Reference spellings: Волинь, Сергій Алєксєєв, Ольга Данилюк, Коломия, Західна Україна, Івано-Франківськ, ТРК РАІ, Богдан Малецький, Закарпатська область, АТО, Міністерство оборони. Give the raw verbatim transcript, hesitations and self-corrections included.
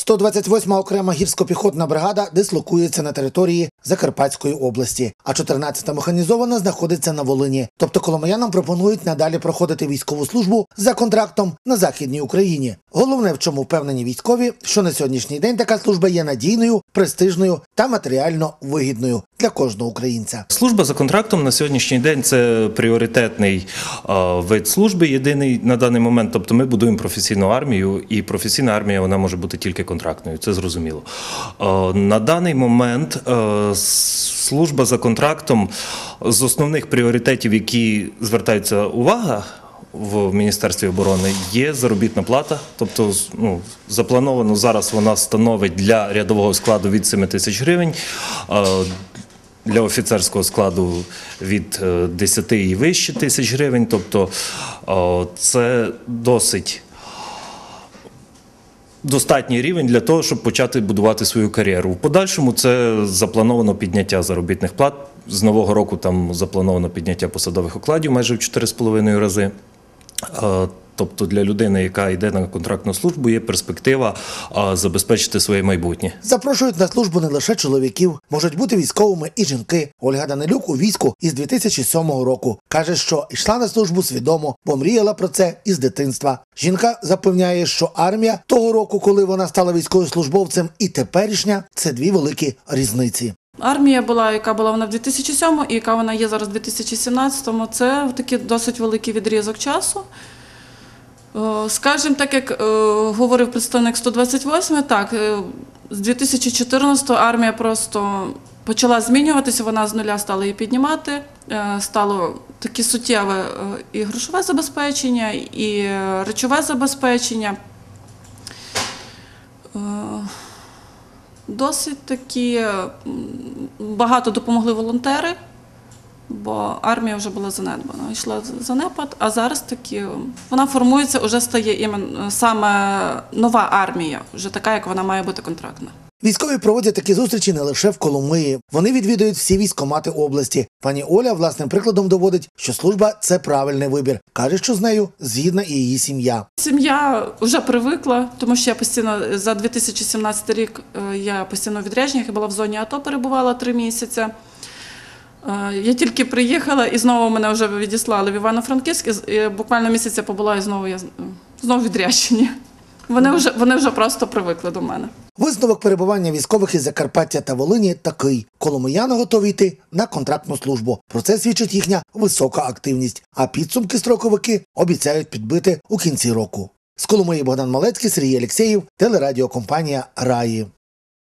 сто двадцять восьма окрема гірсько-піхотна бригада дислокується на території Закарпатської області, а чотирнадцята механізована знаходиться на Волині. Тобто коломиянам пропонують надалі проходити військову службу за контрактом на Західній Україні. Головне, в чому впевнені військові, що на сьогоднішній день така служба є надійною, престижною та матеріально вигідною для кожного українця. Служба за контрактом на сьогоднішній день – це пріоритетний вид служби, єдиний на даний момент. Тобто ми будуємо професійну армію, і професійна армія вона може бути тільки контрактною, це зрозуміло. На даний момент служба за контрактом з основних пріоритетів, які звертається увага в Міністерстві оборони, є заробітна плата. Тобто, ну, заплановано зараз вона становить для рядового складу від семи тисяч гривень, для офіцерського складу від десяти і вище тисяч гривень. Тобто це досить достатній рівень для того, щоб почати будувати свою кар'єру. В подальшому це заплановано підняття заробітних плат. З нового року там заплановано підняття посадових окладів майже в чотири з половиною рази. Тобто для людини, яка йде на контрактну службу, є перспектива забезпечити своє майбутнє. Запрошують на службу не лише чоловіків, можуть бути військовими і жінки. Ольга Данилюк у війську із дві тисячі сьомого року. Каже, що йшла на службу свідомо, бо мріяла про це із дитинства. Жінка запевняє, що армія того року, коли вона стала військовослужбовцем, і теперішня – це дві великі різниці. Армія була, яка була вона в дві тисячі сьомому і яка вона є зараз в дві тисячі сімнадцятому, це такий досить великий відрізок часу. Скажімо, так як говорив представник сто двадцять восьмої, так, з дві тисячі чотирнадцятого армія просто почала змінюватися, вона з нуля стала її піднімати, стало таке суттєве і грошове забезпечення, і речове забезпечення. Досить такі багато допомогли волонтери, бо армія вже була занедбана, йшла занепад, а зараз такі вона формується, вже стає іменно саме нова армія, вже така, як вона має бути контрактна. Військові проводять такі зустрічі не лише в Коломиї. Вони відвідують всі військкомати області. Пані Оля власним прикладом доводить, що служба – це правильний вибір. Каже, що з нею згідна і її сім'я. Сім'я вже привикла, тому що я постійно за дві тисячі сімнадцятий рік я постійно в відрядженнях, я була в зоні АТО, перебувала три місяці. Я тільки приїхала і знову мене вже відіслали в Івано-Франківськ, і буквально місяця побула і знову я знову в відрядженні. Вони вже, вони вже просто привикли до мене. Висновок перебування військових із Закарпаття та Волині такий. Коломияни готові йти на контрактну службу. Про це свідчить їхня висока активність. А підсумки строковики обіцяють підбити у кінці року. З Коломиї Богдан Малецький, Сергій Алєксєєв, телерадіокомпанія «Раї».